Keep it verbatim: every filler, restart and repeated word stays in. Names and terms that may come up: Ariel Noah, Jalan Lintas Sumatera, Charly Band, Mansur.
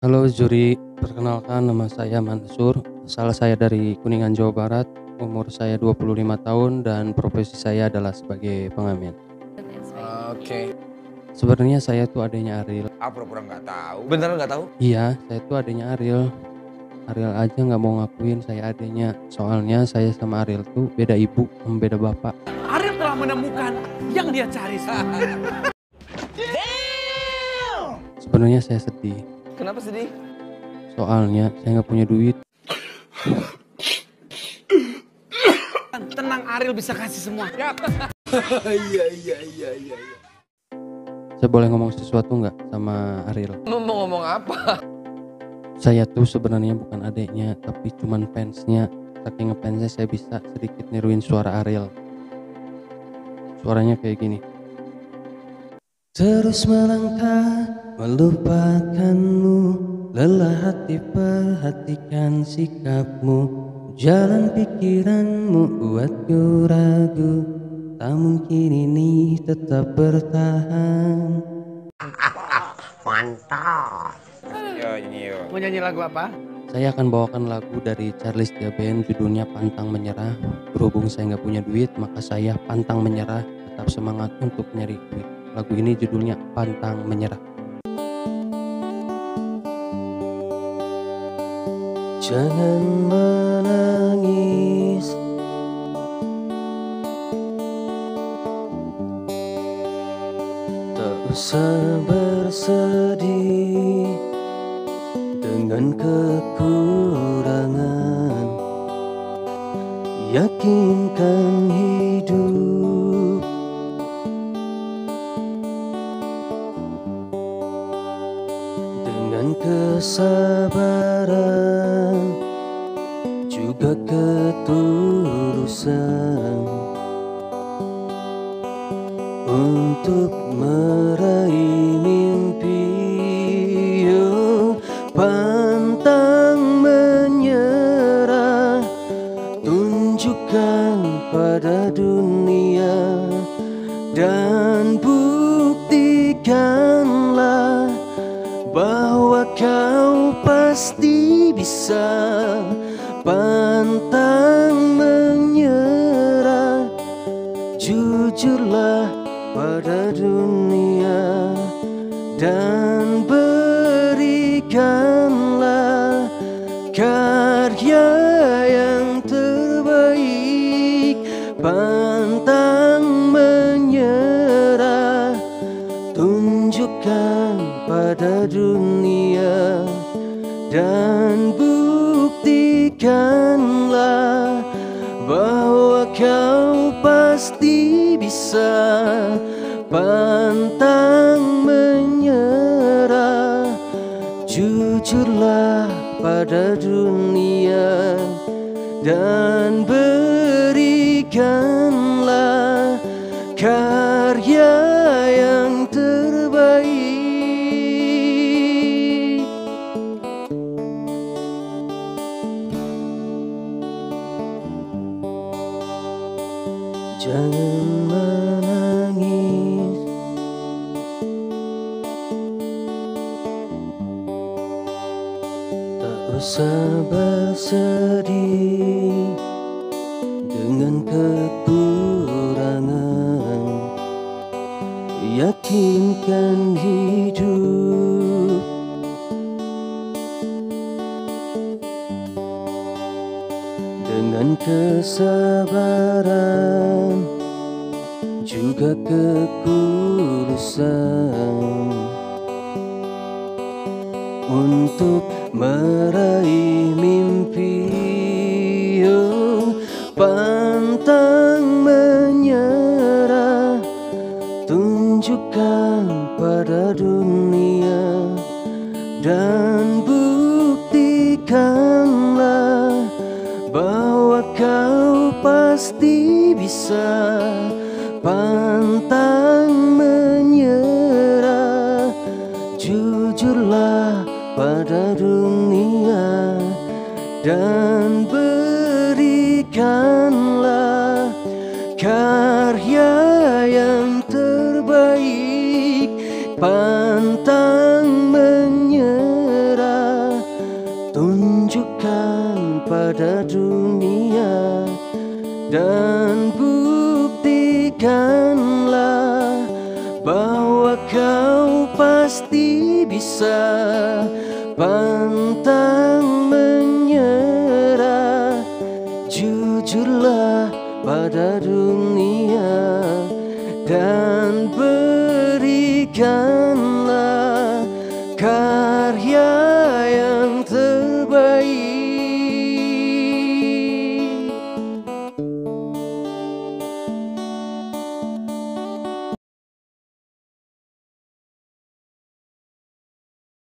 Halo juri, perkenalkan nama saya Mansur, asal saya dari Kuningan, Jawa Barat. Umur saya dua puluh lima tahun dan profesi saya adalah sebagai pengamen. Uh, Oke. Okay. Sebenarnya saya tuh adiknya Ariel. Apa kurang nggak tahu? Beneran nggak tahu? Iya, saya tuh adiknya Ariel. Ariel aja nggak mau ngakuin saya adiknya. Soalnya saya sama Ariel tuh beda ibu, beda bapak. Ariel telah menemukan yang dia cari. Sebenarnya saya sedih. Kenapa sedih? Soalnya saya nggak punya duit. Tenang, Ariel bisa kasih semua. Iya iya iya iya. Saya boleh ngomong sesuatu nggak sama Ariel? Mau ngomong apa? Saya tuh sebenarnya bukan adeknya, tapi cuman fansnya. Saking ngefansnya saya bisa sedikit niruin suara Ariel. Suaranya kayak gini. Terus melangkah melupakanmu, lelah hati perhatikan sikapmu, jalan pikiranmu buatku ragu, tak mungkin ini tetap bertahan. Mantap. Mau nyanyi lagu apa? Saya akan bawakan lagu dari Charly Band, judulnya Pantang Menyerah. Berhubung saya nggak punya duit, maka saya pantang menyerah, tetap semangat untuk nyari duit. Lagu ini judulnya Pantang Menyerah. Jangan menangis, tak usah bersedih dengan kekurangan. Yakinkan hidup dengan kesabaran, juga ketulusan untuk meraih mimpi. Yuk pantang menyerah, tunjukkan pada dunia dan buktikanlah bahwa kau pasti bisa. Pantang menyerah, jujurlah pada dunia dan berikanlah karya yang terbaik. Pantang menyerah, tunjukkan pada dunia dan buktikanlah bahwa kau pasti bisa. Pantang menyerah, jujurlah pada dunia dan berikanlah karya yang terbaik. Jangan menangis, tak usah bersedih dengan kekurangan. Yakinkan hidup dengan kesabaran, juga ketulusan untuk meraih mimpi. Oh, pantang menyerah, tunjukkan pada dunia dan buktikanlah bahwa kau pasti bisa. Pantang menyerah, jujurlah pada dunia dan berikanlah karya yang terbaik. Pantang menyerah, pada dunia, dan buktikanlah bahwa kau pasti bisa pantang menyerah. Jujurlah pada dunia dan berikan